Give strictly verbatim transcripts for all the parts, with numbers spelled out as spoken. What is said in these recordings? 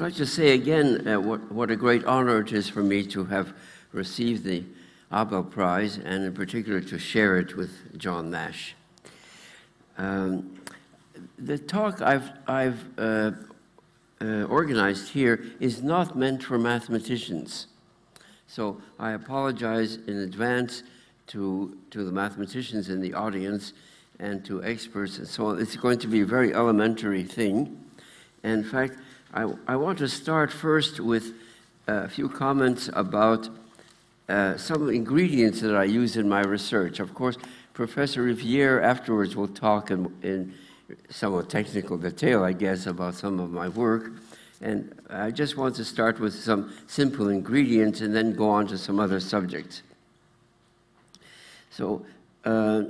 I'd like to say again uh, what, what a great honor it is for me to have received the Abel Prize, and in particular to share it with John Nash. Um, the talk I've, I've uh, uh, organized here is not meant for mathematicians. So I apologize in advance to, to the mathematicians in the audience and to experts and so on. It's going to be a very elementary thing. And in fact, I, I want to start first with a few comments about Uh, some ingredients that I use in my research. Of course, Professor Rivière afterwards will talk in, in somewhat technical detail, I guess, about some of my work. And I just want to start with some simple ingredients and then go on to some other subjects. So, uh,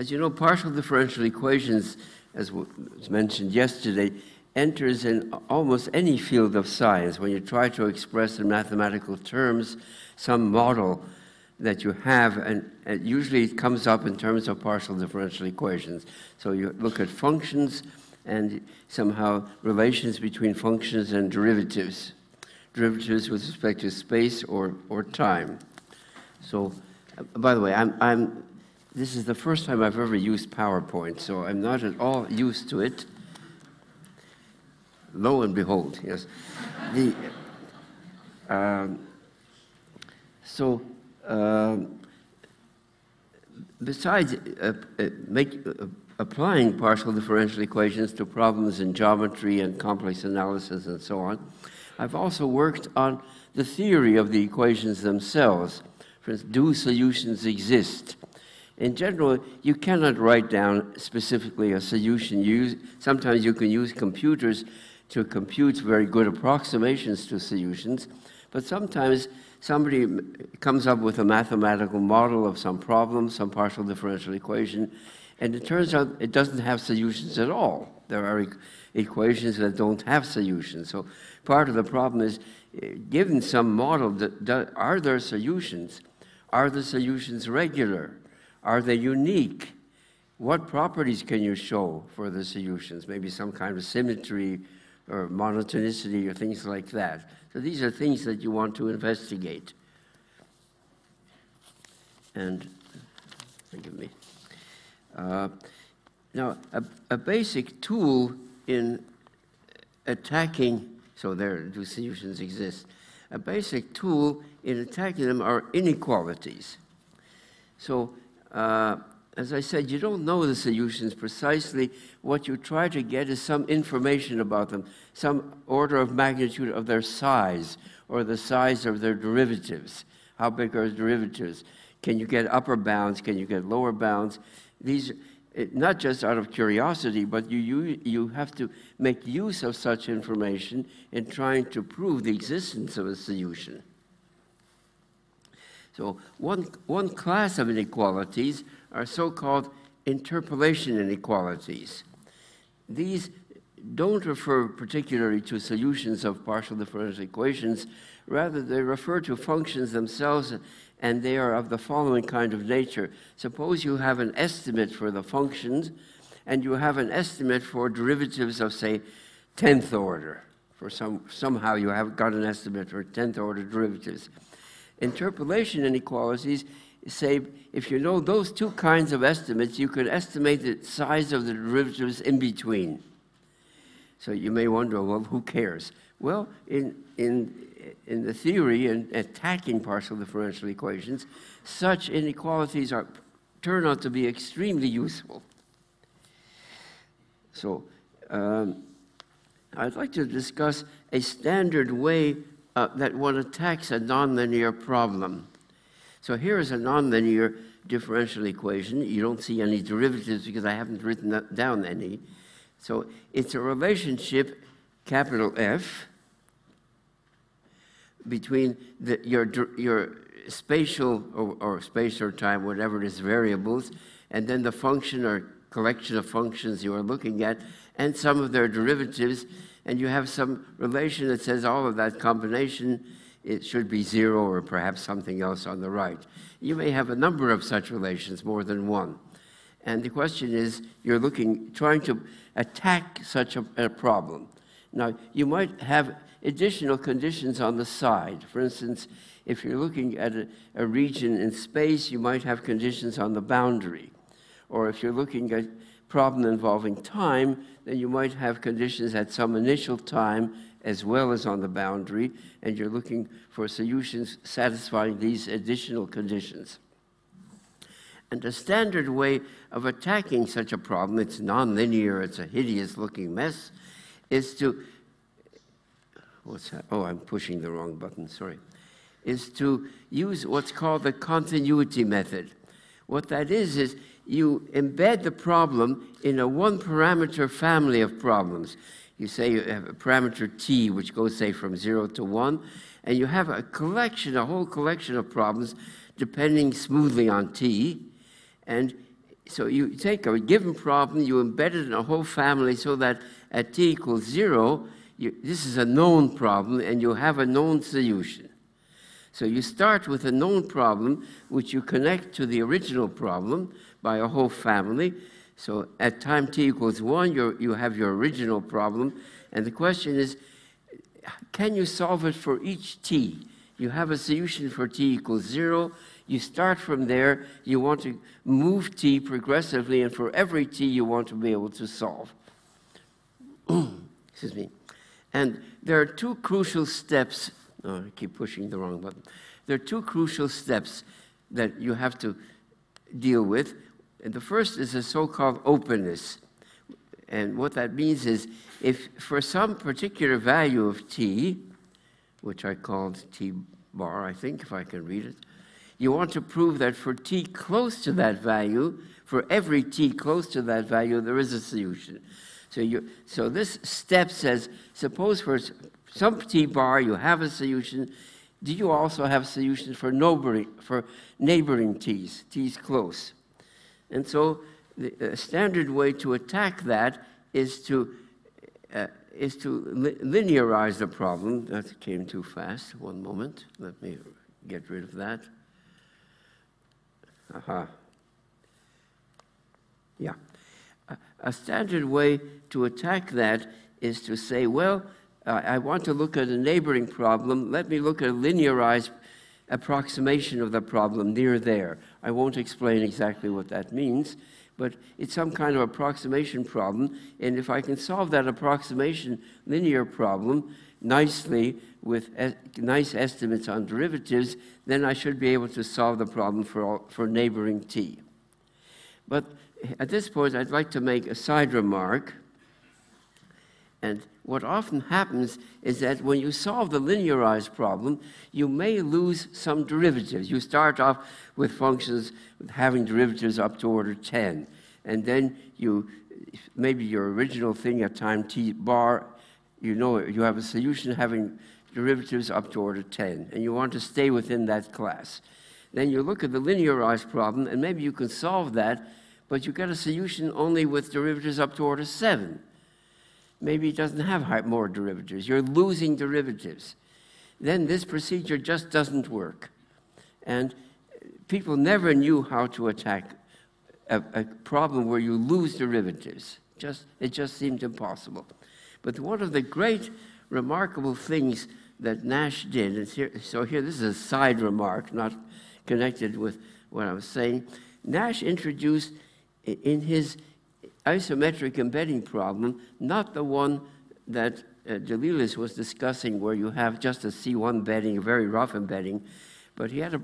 as you know, partial differential equations, as was mentioned yesterday, enters in almost any field of science. When you try to express in mathematical terms some model that you have, and, and usually it comes up in terms of partial differential equations. So you look at functions and somehow relations between functions and derivatives. Derivatives with respect to space or, or time. So, uh, by the way, I'm, I'm, this is the first time I've ever used PowerPoint, so I'm not at all used to it. Lo and behold, yes. The, um, so, um, besides uh, uh, make, uh, applying partial differential equations to problems in geometry and complex analysis and so on, I've also worked on the theory of the equations themselves. For instance, do solutions exist? In general, you cannot write down specifically a solution. You use, sometimes you can use computers to compute very good approximations to solutions, but sometimes somebody comes up with a mathematical model of some problem, some partial differential equation, and it turns out it doesn't have solutions at all. There are e equations that don't have solutions. So part of the problem is, given some model, that, that, are there solutions? Are the solutions regular? Are they unique? What properties can you show for the solutions? Maybe some kind of symmetry or monotonicity or things like that. So these are things that you want to investigate. And forgive me. Uh, now, a, a basic tool in attacking, so there do solutions exist. A basic tool in attacking them are inequalities. So, Uh, as I said, you don't know the solutions precisely. What you try to get is some information about them, some order of magnitude of their size, or the size of their derivatives. How big are derivatives? Can you get upper bounds? Can you get lower bounds? These, it, not just out of curiosity, but you, you, you have to make use of such information in trying to prove the existence of a solution. So one, one class of inequalities are so-called interpolation inequalities. These don't refer particularly to solutions of partial differential equations. Rather, they refer to functions themselves, and they are of the following kind of nature. Suppose you have an estimate for the functions, and you have an estimate for derivatives of, say, tenth order. For some, somehow you have got an estimate for tenth order derivatives. Interpolation inequalities say, if you know those two kinds of estimates, you can estimate the size of the derivatives in between. So you may wonder, well, who cares? Well, in, in, in the theory, in attacking partial differential equations, such inequalities are, turn out to be extremely useful. So um, I'd like to discuss a standard way Uh, that one attacks a nonlinear problem. So here is a nonlinear differential equation. You don't see any derivatives because I haven't written down any. So it's a relationship, capital F, between the, your, your spatial or, or space or time, whatever it is, variables, and then the function or collection of functions you are looking at, and some of their derivatives, and you have some relation that says all of that combination, it should be zero or perhaps something else on the right. You may have a number of such relations, more than one. And the question is, you're looking, trying to attack such a, a problem. Now, you might have additional conditions on the side. For instance, if you're looking at a, a region in space, you might have conditions on the boundary. Or if you're looking at a problem involving time, then you might have conditions at some initial time as well as on the boundary, and you're looking for solutions satisfying these additional conditions. And a standard way of attacking such a problem, it's nonlinear, it's a hideous-looking mess, is to, what's that? Oh, I'm pushing the wrong button, sorry, is to use what's called the continuity method. What that is, is you embed the problem in a one-parameter family of problems. You say you have a parameter t, which goes, say, from zero to one, and you have a collection, a whole collection of problems depending smoothly on t. And so you take a given problem, you embed it in a whole family so that at t equals zero, you, this is a known problem, and you have a known solution. So you start with a known problem, which you connect to the original problem by a whole family. So at time t equals one, you're, you have your original problem. And the question is, can you solve it for each t? You have a solution for t equals zero. You start from there. You want to move t progressively, and for every t you want to be able to solve. Excuse me. And there are two crucial steps. Oh, I keep pushing the wrong button. There are two crucial steps that you have to deal with. And the first is a so-called openness. And what that means is, if for some particular value of t, which I called t bar, I think, if I can read it, you want to prove that for t close to that value, for every t close to that value, there is a solution. So, you, so this step says, suppose for some t bar you have a solution. Do you also have solutions for neighboring, for neighboring t's, t's close? And so the uh, standard way to attack that is to uh, is to li linearize the problem. That came too fast. One moment. Let me get rid of that. Aha. Yeah. A, a standard way to attack that is to say, well, Uh, I want to look at a neighboring problem. Let me look at a linearized approximation of the problem near there. I won't explain exactly what that means, but it's some kind of approximation problem. And if I can solve that approximation linear problem nicely with es nice estimates on derivatives, then I should be able to solve the problem for, all, for neighboring t. But at this point, I'd like to make a side remark. And what often happens is that when you solve the linearized problem, you may lose some derivatives. You start off with functions having derivatives up to order ten. And then you, maybe your original thing at time t bar, you know you have a solution having derivatives up to order ten. And you want to stay within that class. Then you look at the linearized problem, and maybe you can solve that, but you get a solution only with derivatives up to order seven. Maybe it doesn't have more derivatives. You're losing derivatives. Then this procedure just doesn't work. And people never knew how to attack a, a problem where you lose derivatives. Just, it just seemed impossible. But one of the great, remarkable things that Nash did, and here, so here, this is a side remark, not connected with what I was saying. Nash introduced in his isometric embedding problem, not the one that uh, Delilis was discussing, where you have just a C one embedding, a very rough embedding, but he had a,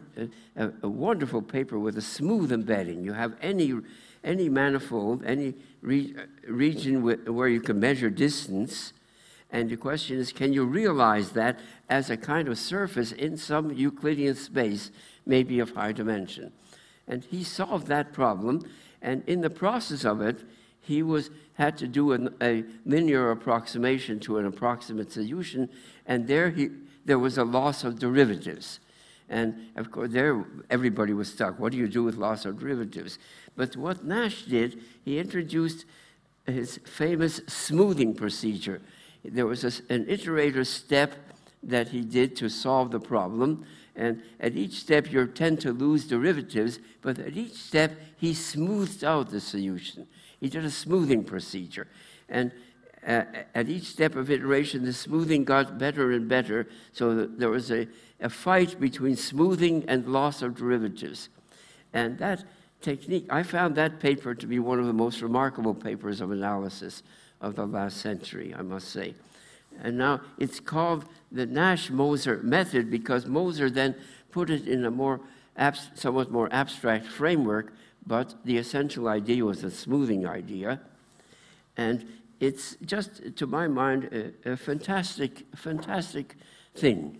a, a wonderful paper with a smooth embedding. You have any, any manifold, any re region with, where you can measure distance, and the question is, can you realize that as a kind of surface in some Euclidean space, maybe of high dimension? And he solved that problem, and in the process of it, He was, had to do an, a linear approximation to an approximate solution, and there, he, there was a loss of derivatives. And of course, there everybody was stuck. What do you do with loss of derivatives? But what Nash did, he introduced his famous smoothing procedure. There was a, an iterator step that he did to solve the problem, and at each step you tend to lose derivatives, but at each step he smoothed out the solution. He did a smoothing procedure. And Uh, at each step of iteration, the smoothing got better and better, so that there was a, a fight between smoothing and loss of derivatives. And that technique, I found that paper to be one of the most remarkable papers of analysis of the last century, I must say. And now it's called the Nash-Moser method, because Moser then put it in a more somewhat more abstract framework, but the essential idea was the smoothing idea. And it's just, to my mind, a, a fantastic, fantastic thing.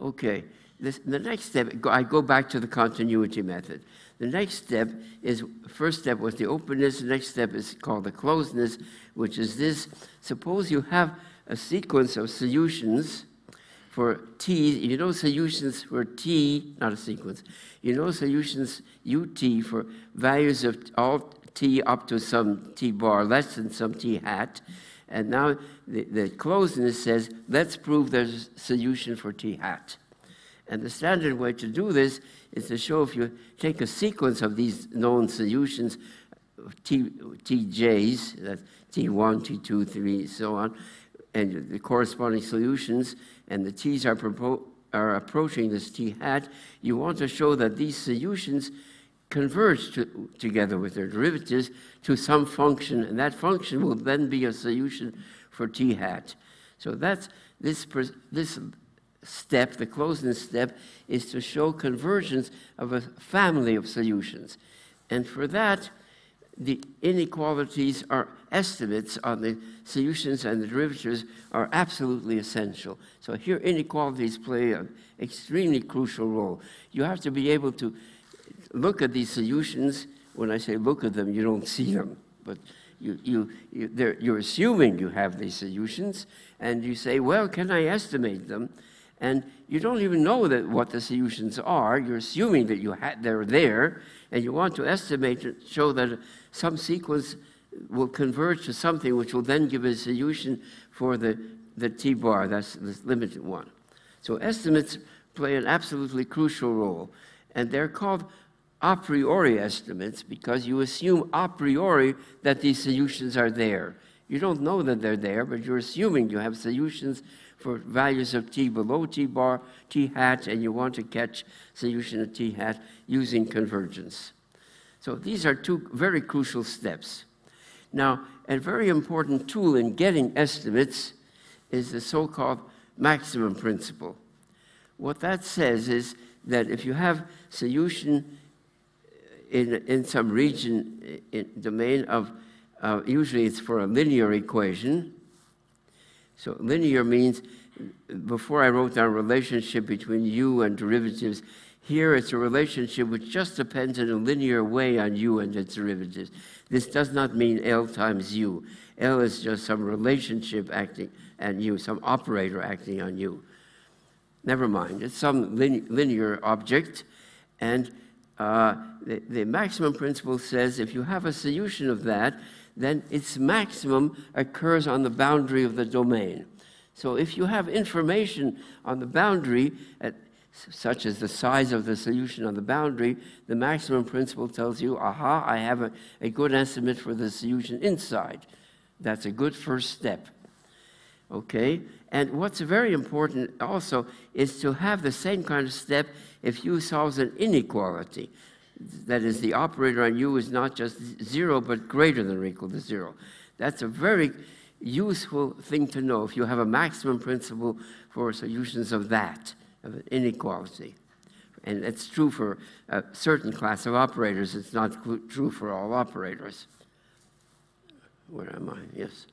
Okay, this, the next step, I go back to the continuity method. The next step is, first step was the openness, the next step is called the closeness, which is this. Suppose you have a sequence of solutions for T, you know solutions for T, not a sequence, you know solutions U T for values of all T up to some T bar less than some T hat. And now the, the closeness says, let's prove there's a solution for T hat. And the standard way to do this is to show, if you take a sequence of these known solutions, T, T J's, that's T one, T two, three, so on, and the corresponding solutions, and the T's are, are approaching this T hat, you want to show that these solutions converge to, together with their derivatives to some function, and that function will then be a solution for T hat. So that's this, this step, the closeness step, is to show convergence of a family of solutions. And for that, the inequalities are estimates on the solutions and the derivatives are absolutely essential. So here inequalities play an extremely crucial role. You have to be able to look at these solutions. When I say look at them, you don't see them, but you, you, you, you're assuming you have these solutions, and you say, well, can I estimate them? And you don't even know that what the solutions are. You're assuming that you ha they're there, and you want to estimate it, show that some sequence will converge to something which will then give a solution for the, the T-bar, that's the limited one. So estimates play an absolutely crucial role, and they're called a priori estimates because you assume a priori that these solutions are there. You don't know that they're there, but you're assuming you have solutions for values of T below T bar, T hat, and you want to catch solution of T hat using convergence. So these are two very crucial steps. Now, a very important tool in getting estimates is the so-called maximum principle. What that says is that if you have solution in, in some region, in domain of, uh, usually it's for a linear equation. So linear means, before I wrote down relationship between u and derivatives, here it's a relationship which just depends in a linear way on u and its derivatives. This does not mean L times u. L is just some relationship acting on u, some operator acting on u. Never mind, it's some lin linear object. And uh, the, the maximum principle says if you have a solution of that, then its maximum occurs on the boundary of the domain. So if you have information on the boundary, at, such as the size of the solution on the boundary, the maximum principle tells you, aha, I have a, a good estimate for the solution inside. That's a good first step. Okay? And what's very important also is to have the same kind of step if u solves an inequality. That is, the operator on u is not just zero, but greater than or equal to zero. That's a very useful thing to know if you have a maximum principle for solutions of that, of an inequality. And it's true for a certain class of operators. It's not true for all operators. Where am I? Yes.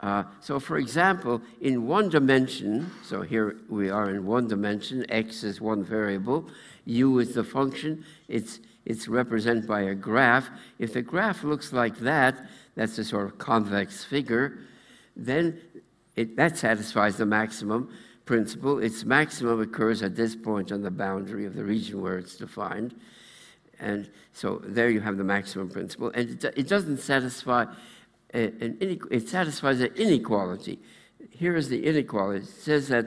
Uh, so, for example, in one dimension, so here we are in one dimension, x is one variable, u is the function, it's, it's represented by a graph. If the graph looks like that, that's a sort of convex figure, then it, that satisfies the maximum principle. Its maximum occurs at this point on the boundary of the region where it's defined. And so there you have the maximum principle. And it, it doesn't satisfy... An it satisfies an inequality. Here is the inequality. It says that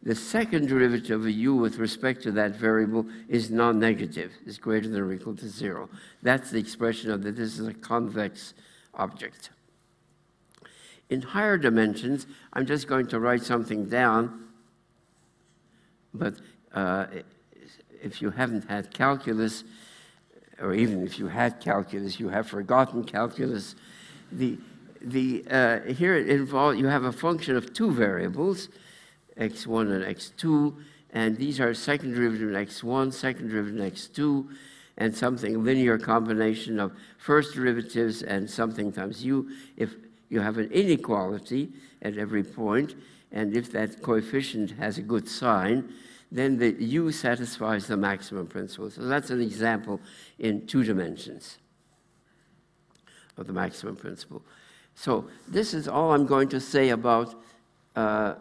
the second derivative of u with respect to that variable is non-negative, is greater than or equal to zero. That's the expression of that this is a convex object. In higher dimensions, I'm just going to write something down, but uh, if you haven't had calculus, or even if you had calculus, you have forgotten calculus. The, the, uh, here it involves, you have a function of two variables, x one and x two, and these are second derivative in x one, second derivative in x two, and something linear combination of first derivatives and something times u. If you have an inequality at every point, and if that coefficient has a good sign, then the u satisfies the maximum principle. So that's an example in two dimensions of the maximum principle. So this is all I'm going to say about uh,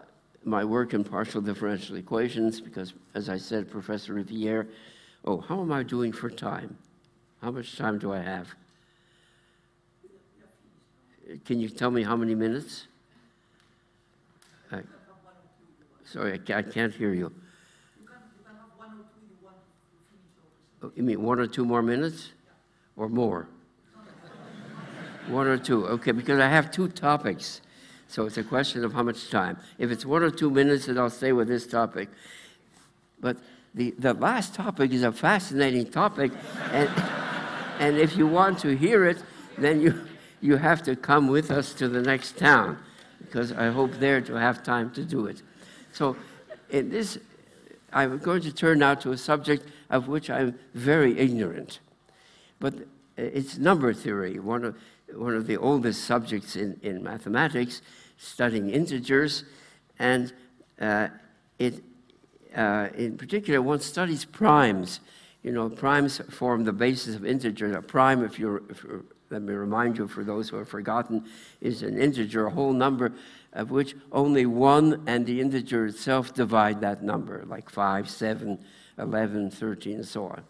my work in partial differential equations, because, as I said, Professor Rivière, oh, how am I doing for time? How much time do I have? Can you tell me how many minutes? I, sorry, I, I can't hear you. You can, you can have one or two you want to finish. You mean one or two more minutes? Yeah. Or more? One or two, okay, because I have two topics. So it's a question of how much time. If it's one or two minutes, then I'll stay with this topic. But the, the last topic is a fascinating topic. and, and if you want to hear it, then you... you have to come with us to the next town, because I hope there to have time to do it. So in this, I'm going to turn now to a subject of which I'm very ignorant. But it's number theory, one of, one of the oldest subjects in, in mathematics, studying integers. And uh, it, uh, in particular, one studies primes. You know, primes form the basis of integers. A prime, if you're, if you're let me remind you, for those who have forgotten, is an integer, a whole number of which only one and the integer itself divide that number, like five, seven, eleven, thirteen, and so on.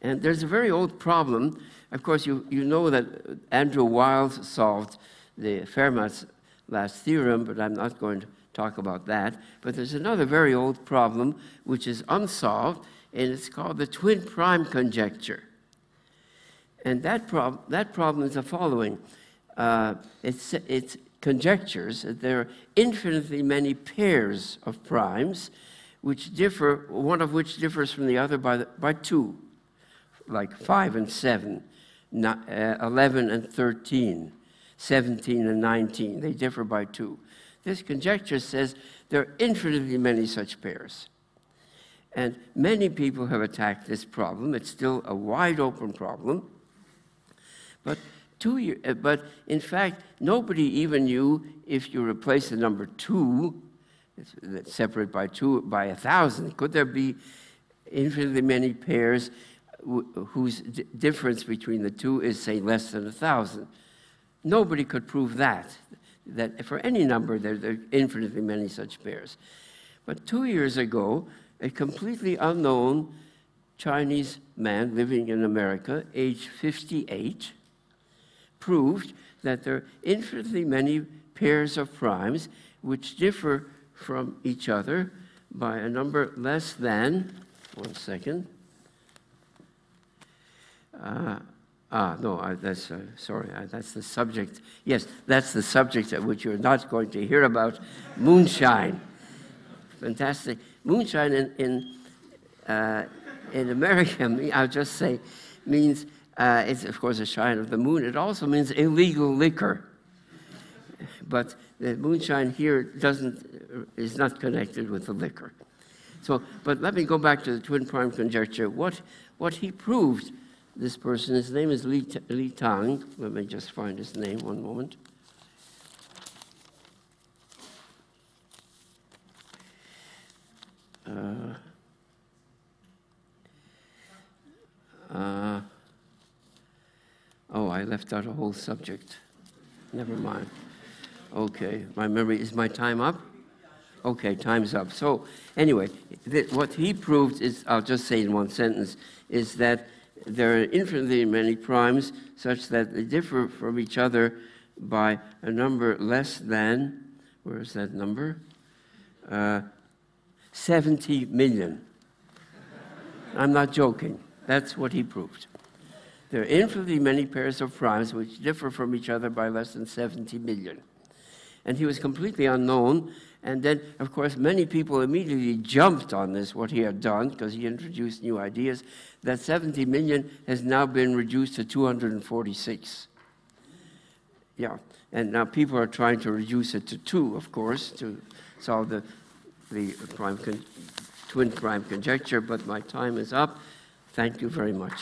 And there's a very old problem. Of course, you, you know that Andrew Wiles solved the Fermat's last theorem, but I'm not going to talk about that. But there's another very old problem which is unsolved, and it's called the twin prime conjecture. And that, prob that problem is the following. Uh, it's, it's conjectures that there are infinitely many pairs of primes, which differ, one of which differs from the other by, the, by two, like five and seven, not, uh, eleven and thirteen, seventeen and nineteen. They differ by two. This conjecture says there are infinitely many such pairs. And many people have attacked this problem. It's still a wide-open problem. But, two year, but in fact, nobody even knew if you replace the number two, that's separate by two, by a thousand, could there be infinitely many pairs whose difference between the two is, say, less than a thousand? Nobody could prove that, that for any number there, there are infinitely many such pairs. But two years ago, a completely unknown Chinese man living in America, age fifty-eight, proved that there are infinitely many pairs of primes which differ from each other by a number less than, one second, uh, ah, no, I, that's, uh, sorry, I, that's the subject, yes, that's the subject at which you're not going to hear about, moonshine. Fantastic. Moonshine in, in, uh, in America, I'll just say, means, uh, it's of course a shine of the moon. It also means illegal liquor. But the moonshine here doesn't, is not connected with the liquor. So, but let me go back to the twin prime conjecture. What, what he proved, this person, his name is Li Li Tang. Let me just find his name, one moment. Uh, uh, oh, I left out a whole subject. Never mind. Okay, my memory, is my time up? Okay, time's up. So anyway, what he proved is, I'll just say in one sentence, is that there are infinitely many primes such that they differ from each other by a number less than, where is that number? Uh, seventy million. I'm not joking. That's what he proved. There are infinitely many pairs of primes which differ from each other by less than seventy million. and he was completely unknown. And then, of course, many people immediately jumped on this, what he had done, because he introduced new ideas. That seventy million has now been reduced to two hundred forty-six. Yeah, and now people are trying to reduce it to two, of course, to solve the, the prime con twin prime conjecture, but my time is up. Thank you very much.